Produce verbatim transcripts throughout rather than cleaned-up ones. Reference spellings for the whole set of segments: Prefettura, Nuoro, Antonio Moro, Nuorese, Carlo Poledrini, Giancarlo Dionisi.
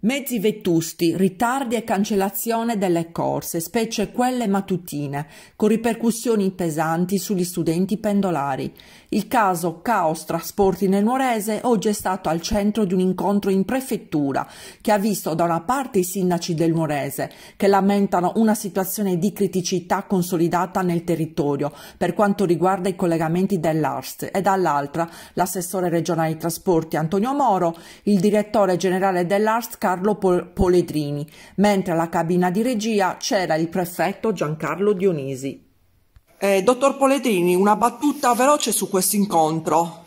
Mezzi vetusti, ritardi e cancellazione delle corse, specie quelle mattutine, con ripercussioni pesanti sugli studenti pendolari. Il caso Caos Trasporti nel Nuorese oggi è stato al centro di un incontro in prefettura che ha visto da una parte i sindaci del Nuorese che lamentano una situazione di criticità consolidata nel territorio per quanto riguarda i collegamenti dell'A R S T e dall'altra l'assessore regionale ai trasporti Antonio Moro, il direttore generale dell'A R S T Carlo Poledrini, mentre alla cabina di regia c'era il prefetto Giancarlo Dionisi. Eh, dottor Poledrini, una battuta veloce su questo incontro.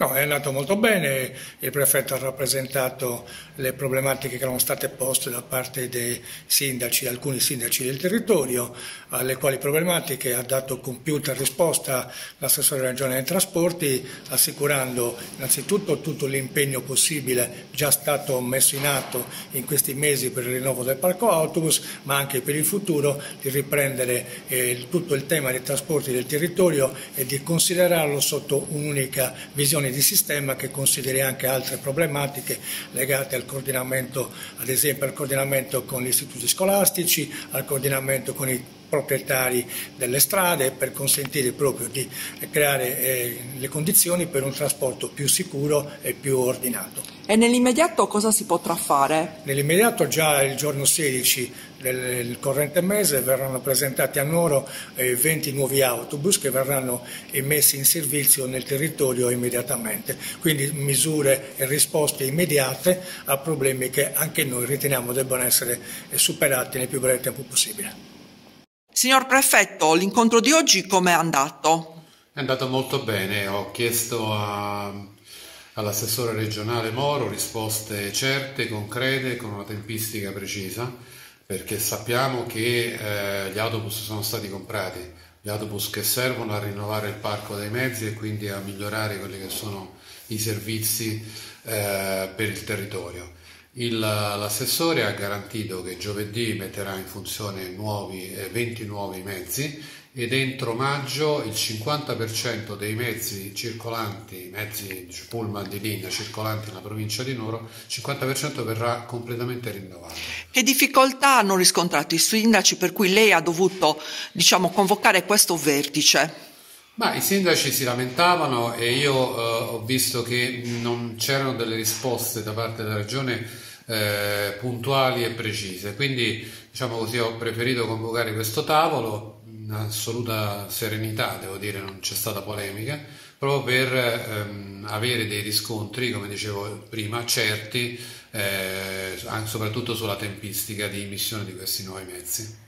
No, è andato molto bene, il prefetto ha rappresentato le problematiche che erano state poste da parte dei sindaci, alcuni sindaci del territorio, alle quali problematiche ha dato compiuta risposta l'assessore regionale dei trasporti, assicurando innanzitutto tutto l'impegno possibile già stato messo in atto in questi mesi per il rinnovo del parco autobus, ma anche per il futuro di riprendere eh, tutto il tema dei trasporti del territorio e di considerarlo sotto un'unica visione di sistema che consideri anche altre problematiche legate al coordinamento, ad esempio al coordinamento con gli istituti scolastici, al coordinamento con i proprietari delle strade, per consentire proprio di creare eh, le condizioni per un trasporto più sicuro e più ordinato. E nell'immediato cosa si potrà fare? Nell'immediato già il giorno sedici del corrente mese verranno presentati a Nuoro eh, venti nuovi autobus che verranno messi in servizio nel territorio immediatamente, quindi misure e risposte immediate a problemi che anche noi riteniamo debbano essere superati nel più breve tempo possibile. Signor Prefetto, l'incontro di oggi com'è andato? È andato molto bene, ho chiesto all'assessore regionale Moro risposte certe, concrete, con una tempistica precisa, perché sappiamo che eh, gli autobus sono stati comprati, gli autobus che servono a rinnovare il parco dei mezzi e quindi a migliorare quelli che sono i servizi eh, per il territorio. L'assessore ha garantito che giovedì metterà in funzione nuovi, venti nuovi mezzi ed entro maggio il cinquanta per cento dei mezzi circolanti, mezzi pullman di linea circolanti nella provincia di Nuoro, cinquanta per cento verrà completamente rinnovato. Che difficoltà hanno riscontrato i sindaci per cui lei ha dovuto, diciamo, convocare questo vertice? Ma i sindaci si lamentavano e io eh, ho visto che non c'erano delle risposte da parte della Regione eh, puntuali e precise, quindi diciamo così ho preferito convocare questo tavolo in assoluta serenità, devo dire, non c'è stata polemica, proprio per ehm, avere dei riscontri, come dicevo prima, certi, eh, soprattutto sulla tempistica di immissione di questi nuovi mezzi.